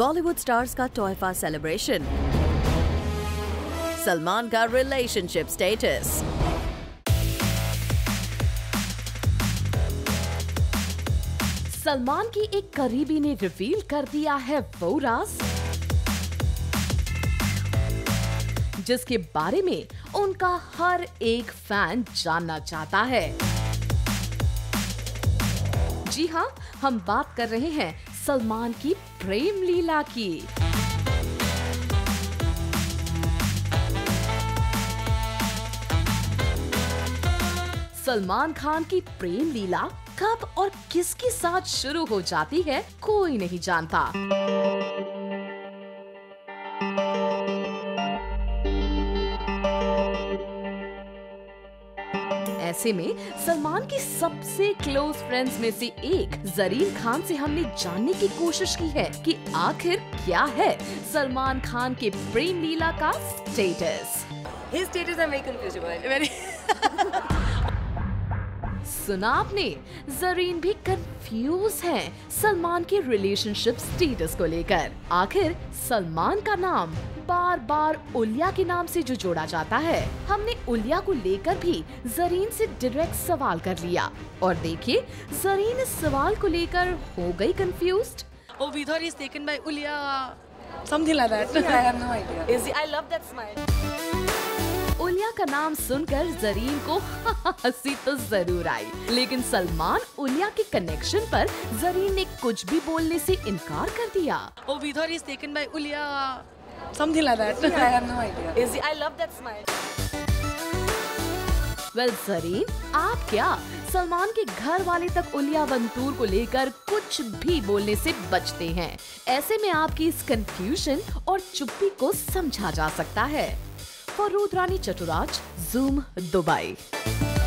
Bollywood stars का टॉयफा celebration, Salman का रिलेशनशिप स्टेटस। सलमान की एक करीबी ने रिवील कर दिया है वो राज जिसके बारे में उनका हर एक फैन जानना चाहता है। जी हाँ, हम बात कर रहे हैं सलमान की प्रेम लीला की। सलमान खान की प्रेम लीला कब और किसके साथ शुरू हो जाती है, कोई नहीं जानता। ऐसे में सलमान की सबसे क्लोज फ्रेंड्स में से एक जरीन खान से हमने जानने की कोशिश की है कि आखिर क्या है सलमान खान के प्रेम लीला का status. His status are very confusing, very. सुना आपने, जरीन भी कंफ्यूज हैं सलमान के रिलेशनशिप स्टेटस को लेकर। आखिर सलमान का नाम बार बार उल्या के नाम से जो जोड़ा जाता है, हमने उल्या को लेकर भी जरीन से डायरेक्ट सवाल कर लिया और देखिए जरीन इस सवाल को लेकर हो गई confused. Oh, we thought he's taken by Ulyaa, something like that. I have no idea. Is he? I love that smile. Ulya का नाम सुनकर जरीन को हंसी तो जरूर आई, लेकिन सलमान उल्या के कनेक्शन पर जरीन ने कुछ भी बोलने से इनकार कर दिया। Oh, we thought he's taken by Ulyaa, something like that. I have no idea. Is he? I love that smile. Well, Zareen, आप क्या सलमान के घर वाले तक उल्या वंतूर को लेकर कुछ भी बोलने से बचते हैं। ऐसे में आपकी इस कंफ्यूजन और चुप्पी को समझा जा सकता है। और रुद्रानी चतुराज, जूम, दुबई।